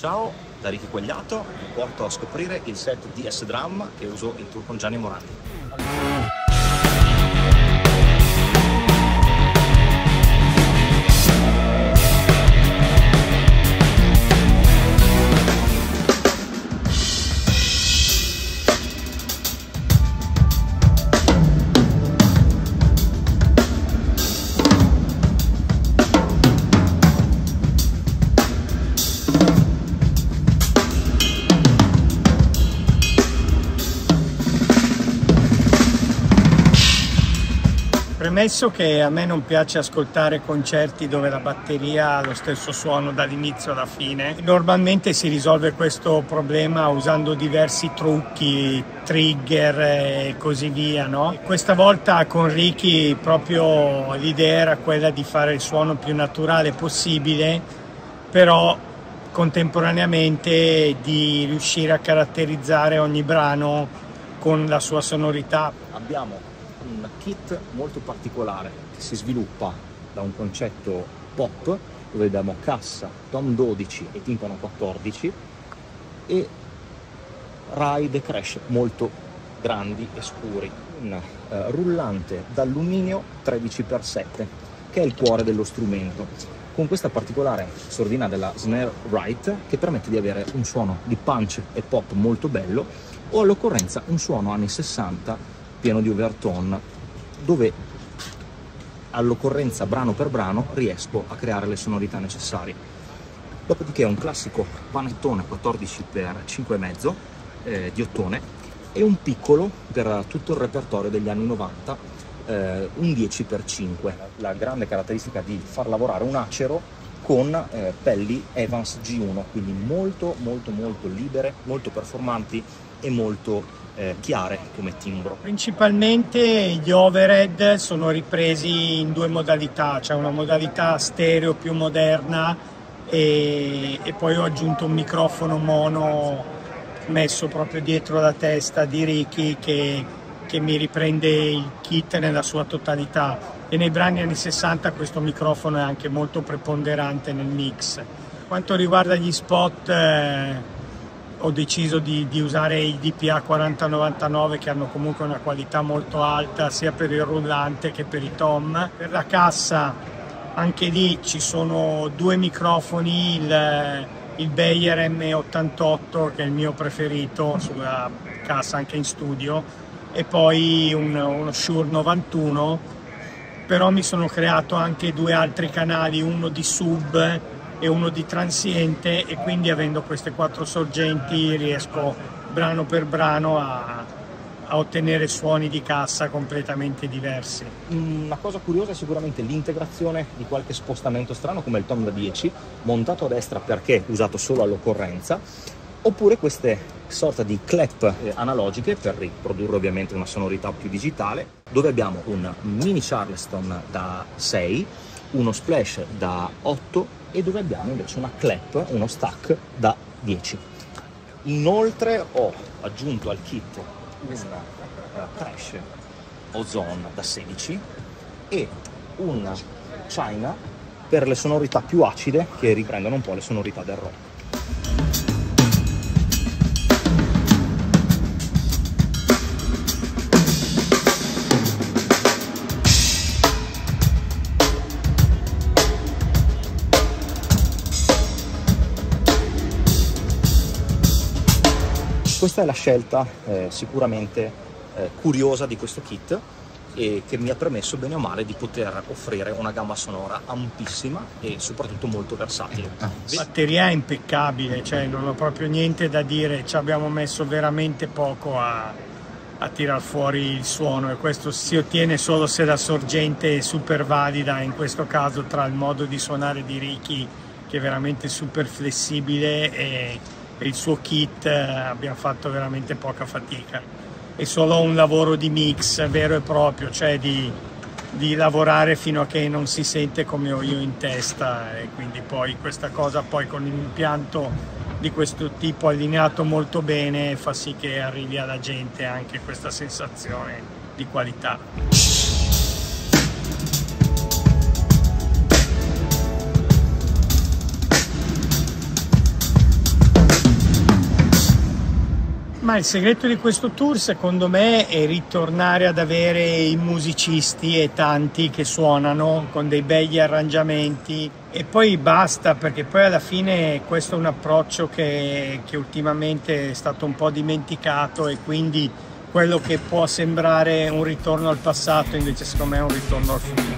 Ciao, da Ricky Quagliato, vi porto a scoprire il set DS Drum che uso in tour con Gianni Morandi. Premesso che a me non piace ascoltare concerti dove la batteria ha lo stesso suono dall'inizio alla fine, normalmente si risolve questo problema usando diversi trucchi, trigger e così via, no? Questa volta con Ricky proprio l'idea era quella di fare il suono più naturale possibile, però contemporaneamente di riuscire a caratterizzare ogni brano con la sua sonorità. Abbiamo un kit molto particolare che si sviluppa da un concetto pop dove abbiamo cassa, tom 12 e timpano 14 e rai de crash molto grandi e scuri, un rullante d'alluminio 13x7 che è il cuore dello strumento, con questa particolare sordina della Snare Rite che permette di avere un suono di punch e pop molto bello, o all'occorrenza un suono anni 60 pieno di overtone, dove all'occorrenza brano per brano riesco a creare le sonorità necessarie. Dopodiché un classico panettone 14x5,5 di ottone e un piccolo per tutto il repertorio degli anni 90, un 10x5. La grande caratteristica di far lavorare un acero con pelli Evans G1, quindi molto libere, molto performanti e molto chiare come timbro. Principalmente gli overhead sono ripresi in due modalità, cioè una modalità stereo più moderna e poi ho aggiunto un microfono mono messo proprio dietro la testa di Ricky che mi riprende il kit nella sua totalità, e nei brani anni 60 questo microfono è anche molto preponderante nel mix. Per quanto riguarda gli spot, ho deciso di usare i DPA 4099 che hanno comunque una qualità molto alta sia per il rullante che per i tom. Per la cassa anche lì ci sono due microfoni, il Bayer M88 che è il mio preferito sulla cassa anche in studio, e poi uno Shure 91, però mi sono creato anche due altri canali, uno di sub e uno di transiente, e quindi avendo queste quattro sorgenti riesco brano per brano a ottenere suoni di cassa completamente diversi. Una cosa curiosa è sicuramente l'integrazione di qualche spostamento strano come il tom da 10 montato a destra perché usato solo all'occorrenza, oppure queste sorta di clap analogiche per riprodurre ovviamente una sonorità più digitale, dove abbiamo un mini charleston da 6, uno splash da 8 e dove abbiamo invece una clap, uno stack da 10. Inoltre ho aggiunto al kit una HH O'zone da 16 e una china per le sonorità più acide che riprendono un po' le sonorità del rock. Questa è la scelta sicuramente curiosa di questo kit e che mi ha permesso bene o male di poter offrire una gamma sonora ampissima e soprattutto molto versatile. La batteria è impeccabile, cioè non ho proprio niente da dire, ci abbiamo messo veramente poco a tirar fuori il suono, e questo si ottiene solo se la sorgente è super valida, in questo caso tra il modo di suonare di Ricky che è veramente super flessibile e per il suo kit abbiamo fatto veramente poca fatica. È solo un lavoro di mix vero e proprio, cioè di lavorare fino a che non si sente come ho io in testa, e quindi poi questa cosa poi con un impianto di questo tipo allineato molto bene fa sì che arrivi alla gente anche questa sensazione di qualità. Ma il segreto di questo tour secondo me è ritornare ad avere i musicisti e tanti che suonano con dei begli arrangiamenti e poi basta, perché poi alla fine questo è un approccio che ultimamente è stato un po' dimenticato, e quindi quello che può sembrare un ritorno al passato invece secondo me è un ritorno al futuro.